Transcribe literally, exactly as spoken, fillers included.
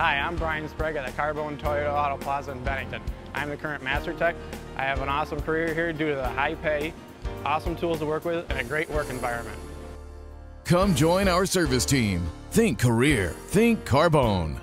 Hi, I'm Brian Sprague at the Carbone Toyota Auto Plaza in Bennington. I'm the current Master Tech. I have an awesome career here due to the high pay, awesome tools to work with, and a great work environment. Come join our service team. Think career. Think Carbone.